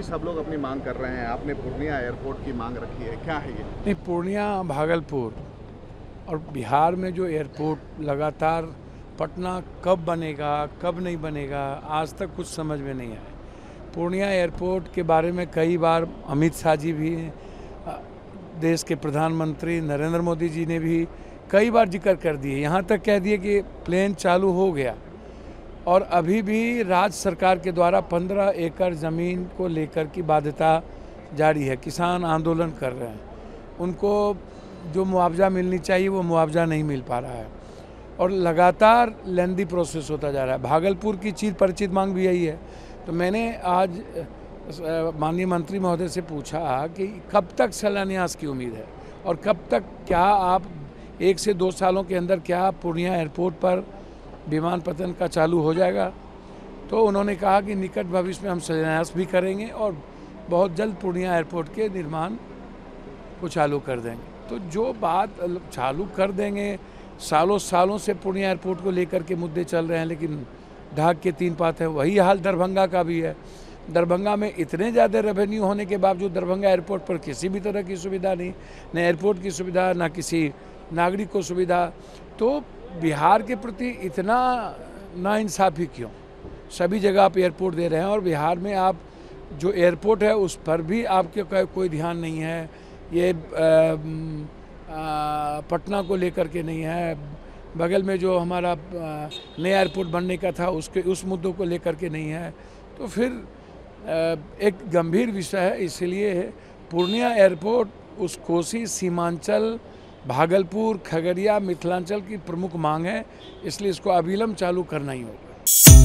की सब लोग अपनी मांग कर रहे हैं, आपने पूर्णिया एयरपोर्ट की मांग रखी है, क्या है ये? नहीं, पूर्णिया, भागलपुर और बिहार में जो एयरपोर्ट लगातार, पटना कब बनेगा कब नहीं बनेगा आज तक कुछ समझ में नहीं आया। पूर्णिया एयरपोर्ट के बारे में कई बार अमित शाह जी भी, देश के प्रधानमंत्री नरेंद्र मोदी जी ने भी कई बार जिक्र कर दिए, यहाँ तक कह दिए कि प्लेन चालू हो गया और अभी भी राज्य सरकार के द्वारा 15 एकड़ ज़मीन को लेकर की बाध्यता जारी है। किसान आंदोलन कर रहे हैं, उनको जो मुआवजा मिलनी चाहिए वो मुआवजा नहीं मिल पा रहा है और लगातार लेंदी प्रोसेस होता जा रहा है। भागलपुर की चीर परिचित मांग भी यही है। तो मैंने आज माननीय मंत्री महोदय से पूछा कि कब तक शिलान्यास की उम्मीद है और कब तक, क्या आप 1 से 2 सालों के अंदर क्या पूर्णिया एयरपोर्ट पर विमान पतन का चालू हो जाएगा? तो उन्होंने कहा कि निकट भविष्य में हम शिलान्यास भी करेंगे और बहुत जल्द पूर्णिया एयरपोर्ट के निर्माण को चालू कर देंगे। तो जो बात चालू कर देंगे, सालों सालों से पूर्णिया एयरपोर्ट को लेकर के मुद्दे चल रहे हैं लेकिन ढाक के 3 पात है। वही हाल दरभंगा का भी है। दरभंगा में इतने ज़्यादा रेवेन्यू होने के बावजूद दरभंगा एयरपोर्ट पर किसी भी तरह की सुविधा नहीं, न एयरपोर्ट की सुविधा, ना किसी नागरिक को सुविधा। तो बिहार के प्रति इतना नाइंसाफ़ी क्यों? सभी जगह आप एयरपोर्ट दे रहे हैं और बिहार में आप जो एयरपोर्ट है उस पर भी आपके कोई ध्यान नहीं है। ये पटना को लेकर के नहीं है, बगल में जो हमारा नया एयरपोर्ट बनने का था उसके उस मुद्दों को लेकर के नहीं है। तो फिर एक गंभीर विषय है। इसलिए पूर्णिया एयरपोर्ट उस कोसी, सीमांचल, भागलपुर, खगड़िया, मिथिलांचल की प्रमुख मांग है, इसलिए इसको अविलंब चालू करना ही होगा।